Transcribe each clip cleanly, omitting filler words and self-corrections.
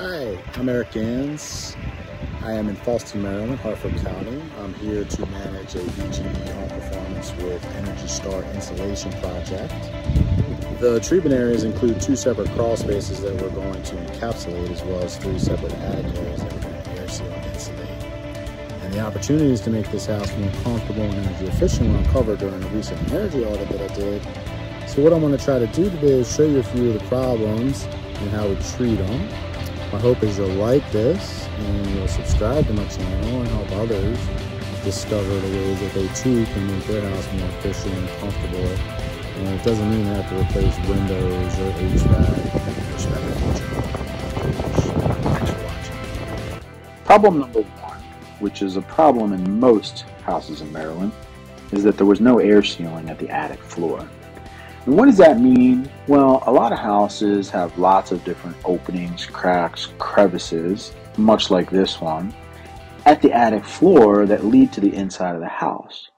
Hi, I'm Eric Gans. I am in Falmouth, Maryland, Hartford County. I'm here to manage a BGE Home Performance with Energy Star insulation project. The treatment areas include two separate crawl spaces that we're going to encapsulate, as well as three separate attic areas that we're going to air seal and insulate. And the opportunities to make this house more comfortable and energy efficient were uncovered during a recent energy audit that I did. So what I'm going to try to do today is show you a few of the problems and how we treat them. My hope is you'll like this and you'll subscribe to my channel and help others discover the ways that they too can make their house more efficient and comfortable. And it doesn't mean they have to replace windows or HVAC. Thanks for watching. Problem number one, which is a problem in most houses in Maryland, is that there was no air sealing at the attic floor. And what does that mean? Well, a lot of houses have lots of different openings, cracks, crevices, much like this one, at the attic floor that lead to the inside of the house.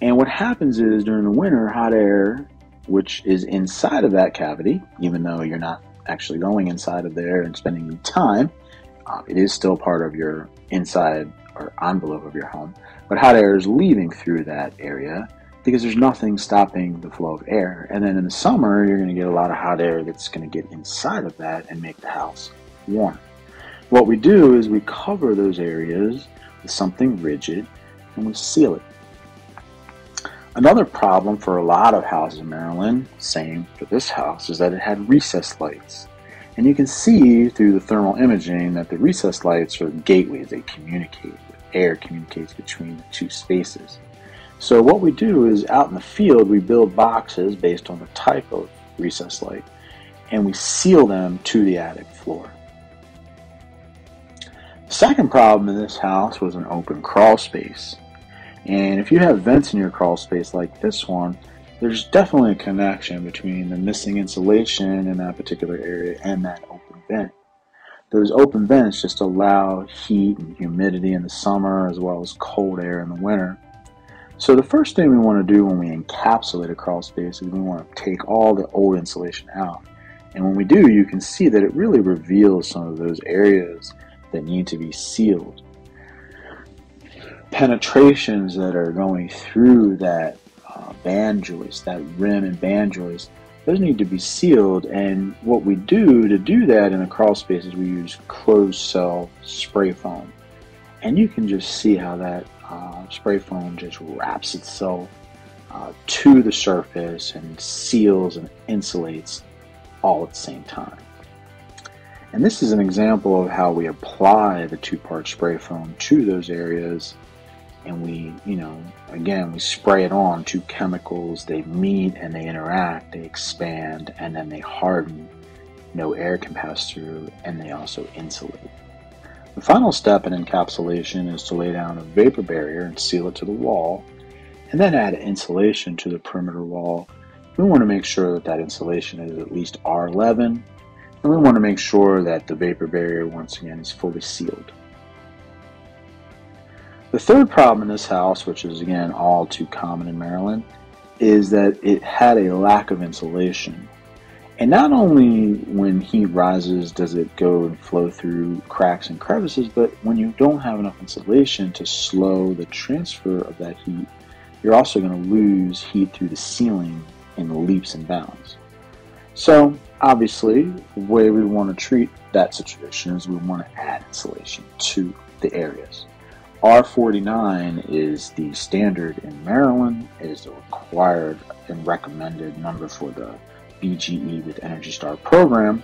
And what happens is during the winter, hot air, which is inside of that cavity, even though you're not actually going inside of there and spending the time, it is still part of your inside or envelope of your home, but hot air is leaving through that area because there's nothing stopping the flow of air. And then in the summer, you're gonna get a lot of hot air that's gonna get inside of that and make the house warm. What we do is we cover those areas with something rigid and we seal it. Another problem for a lot of houses in Maryland, same for this house, is that it had recessed lights. And you can see through the thermal imaging that the recessed lights are gateways. They communicate. Air communicates between the two spaces. So what we do is out in the field, we build boxes based on the type of recessed light, and we seal them to the attic floor. The second problem in this house was an open crawl space. And if you have vents in your crawl space like this one, there's definitely a connection between the missing insulation in that particular area and that open vent. Those open vents just allow heat and humidity in the summer as well as cold air in the winter. So the first thing we want to do when we encapsulate a crawl space is we want to take all the old insulation out. And when we do, you can see that it really reveals some of those areas that need to be sealed. Penetrations that are going through that band joist, that rim and band joist, those need to be sealed. And what we do to do that in the crawl space is we use closed cell spray foam. And you can just see how that spray foam just wraps itself to the surface and seals and insulates all at the same time. And this is an example of how we apply the two-part spray foam to those areas. And we, again, we spray it on. Two chemicals, they meet and they interact, they expand, and then they harden. No air can pass through, and they also insulate. The final step in encapsulation is to lay down a vapor barrier and seal it to the wall, and then add insulation to the perimeter wall. We want to make sure that that insulation is at least R11, and we want to make sure that the vapor barrier, once again, is fully sealed. The third problem in this house, which is again all too common in Maryland, is that it had a lack of insulation. And not only when heat rises does it go and flow through cracks and crevices, but when you don't have enough insulation to slow the transfer of that heat, you're also going to lose heat through the ceiling in leaps and bounds. So obviously the way we want to treat that situation is we want to add insulation to the areas. R49 is the standard in Maryland. It is the required and recommended number for the BGE with Energy Star program.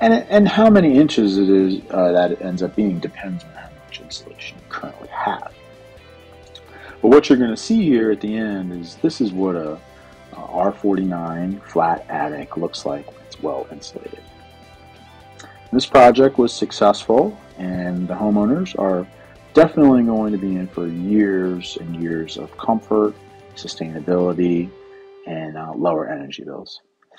And how many inches it is that it ends up being depends on how much insulation you currently have. But what you're going to see here at the end is this is what a R49 flat attic looks like when it's well insulated. This project was successful, and the homeowners are definitely going to be in for years and years of comfort, sustainability, and lower energy bills.